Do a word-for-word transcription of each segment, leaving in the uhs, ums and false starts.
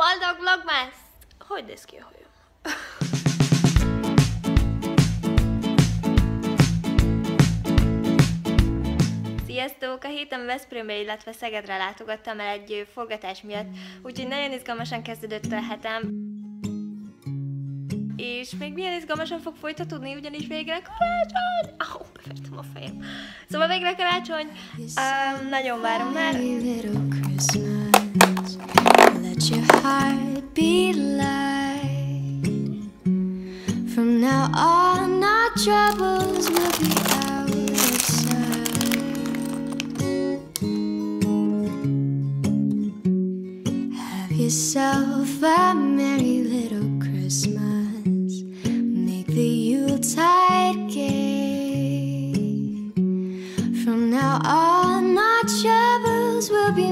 Boldog Vlogmas! Hogy néz ki a hajam? Sziasztok! A héten Veszprémbe, illetve Szegedre látogattam el egy forgatás miatt, úgyhogy nagyon izgalmasan kezdődött a hetem. És még milyen izgalmasan fog folytatódni, ugyanis végre karácsony! Ahó, befértem a fejem. Szóval végre karácsony! Um, nagyon várom már! Yuletide gay. From now on, our troubles will be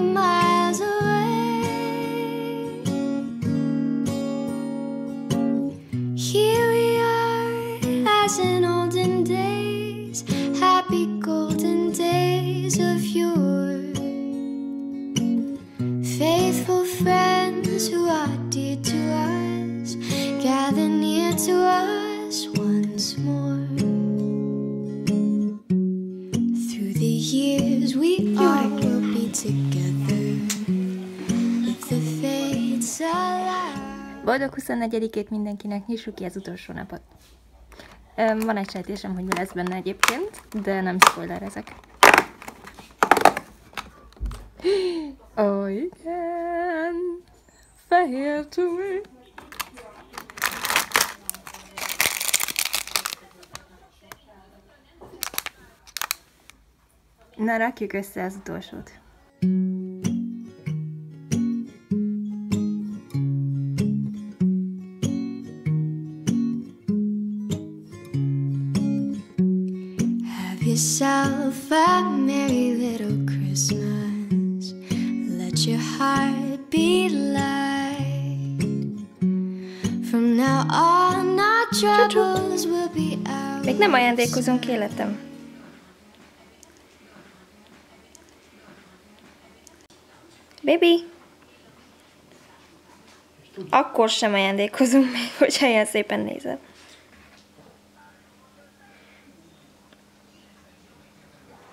miles away. Here we are, as in olden days, happy golden days of yore. Faithful friends who are dear to us, gather near to us once more. Through the years we all will be together. If the fates allow. Boldog huszonnegyedikét mindenkinek, nyissuk ki az utolsó napot. Van egy sejtésem, hogy mi lesz benne egyébként, de nem spoiler ezek. Oh igen! Fehér tumi! Na, rakjuk össze az utolsót. Have yourself a merry little Christmas. Let your heart be light. From now on our troubles will be out. Még nem ajándékozunk, életem. Baby! Akkor sem ajándékozunk még, hogyha ilyen szépen nézed.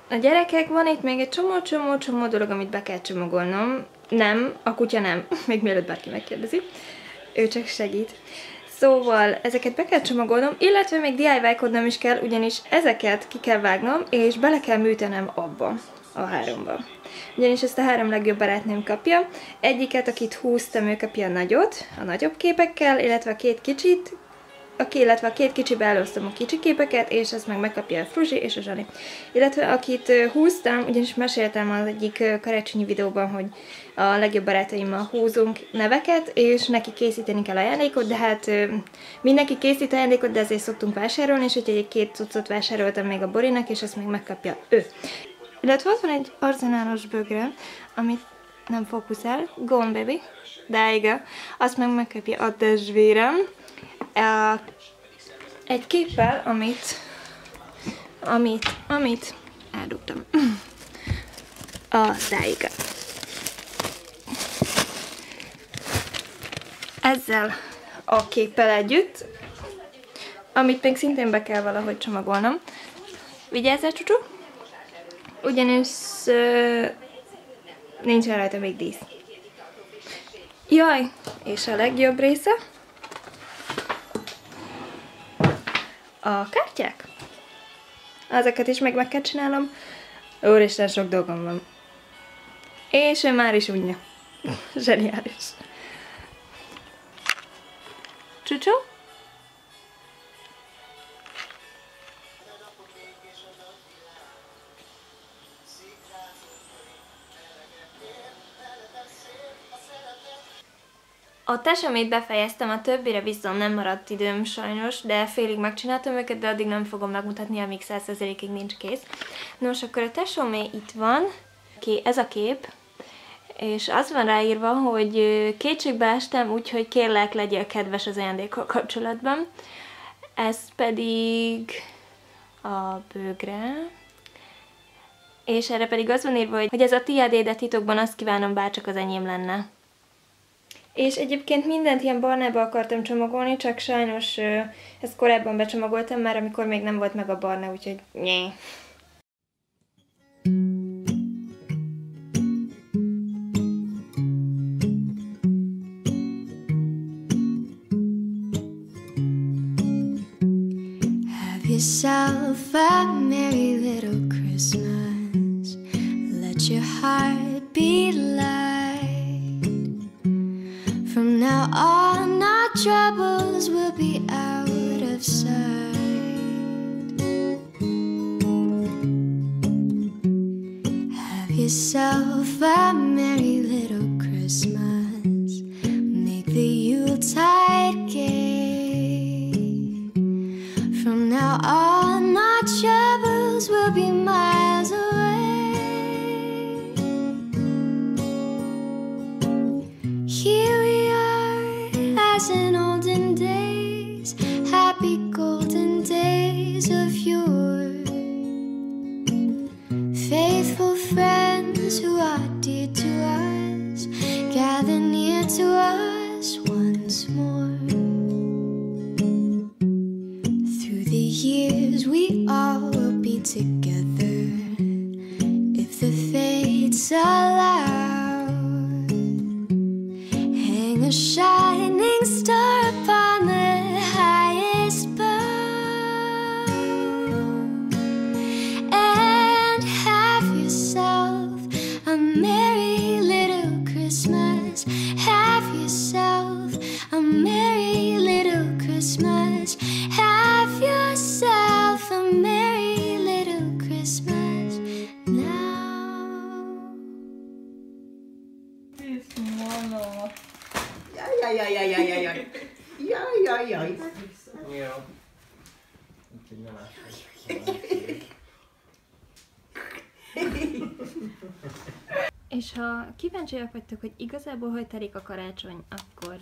A gyerekek, van itt még egy csomó-csomó-csomó dolog, amit be kell csomagolnom. Nem, a kutya nem. Még mielőtt bárki megkérdezi. Ő csak segít. Szóval ezeket be kell csomagolnom, illetve még dé i vé-kodnom is kell, ugyanis ezeket ki kell vágnom, és bele kell műtenem abba. A háromba. Ugyanis ezt a három legjobb barátnőm kapja. Egyiket, akit húztam, ő kapja a nagyot, a nagyobb képekkel, illetve a két kicsit, aki, illetve a két kicsibe elosztom a kicsi képeket, és ezt meg megkapja a Fruzsi és a Zsani. Illetve akit húztam, ugyanis meséltem az egyik karácsonyi videóban, hogy a legjobb barátaimmal húzunk neveket, és neki készíteni kell ajándékot, de hát mindenki készít ajándékot, de azért szoktunk vásárolni, és úgyhogy egy két cuccot vásároltam még a Borinak, és ezt még megkapja ő. Illetve ott van egy arzenálos bögröm, amit nem fókuszál, go on baby, there you go. Azt meg megkapja a testvérem egy képpel, amit, amit, amit eldugtam. A there you go. Ezzel a képpel együtt, amit még szintén be kell valahogy csomagolnom. Vigyázz el, csúcsú! Ugyanis euh, nincsen rajta még dísz. Jaj, és a legjobb része a kártyák. Ezeket is meg meg kell csinálnom. Úristen, sok dolgom van. És ő már is úgy. Zseniális. Csúcsú? A tesemét befejeztem, a többire viszont nem maradt időm sajnos, de félig megcsináltam őket, de addig nem fogom megmutatni, amíg száz százalékig nincs kész. Nos, akkor a tesomé itt van, ez a kép, és az van ráírva, hogy kétségbe estem, úgyhogy kérlek, legyél kedves az ajándékkal kapcsolatban. Ez pedig a bögre. És erre pedig az van írva, hogy ez a tiéd, de titokban azt kívánom, bárcsak az enyém lenne. És egyébként mindent ilyen barnába akartam csomagolni, csak sajnos ezt korábban becsomagoltam már, amikor még nem volt meg a barna, úgyhogy nyé. Have yourself a merry little Christmas. Let your heart be light. From now on, our troubles will be out of sight. Have yourself a merry little Christmas. Make the Yuletide gay. From now on, our troubles will be miles away. Here as in olden days, happy golden days of yore. Faithful friends who are dear to us, gather near to us once more. Through the years we all will be together, if the fates allow. Hang a shining star upon the highest bough, and have yourself a merry little Christmas. Have yourself a merry little Christmas. Have yourself a merry little Christmas now. It's normal. Jaj, jaj, jaj, jaj, jaj, jaj, jaj, jaj, jaj. Jó. Úgyhogy nem át. És ha kíváncsiak vagytok, hogy igazából hogy telik a karácsony, akkor...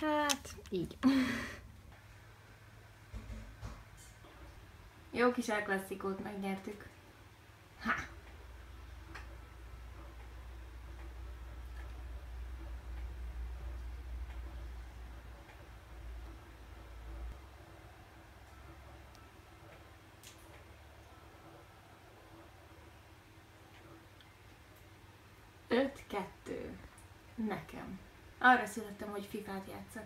Hát, így. Jó kis El Clasicót megnyertük. Ha! öt kettő. Nekem. Arra születtem, hogy fifát játsszak.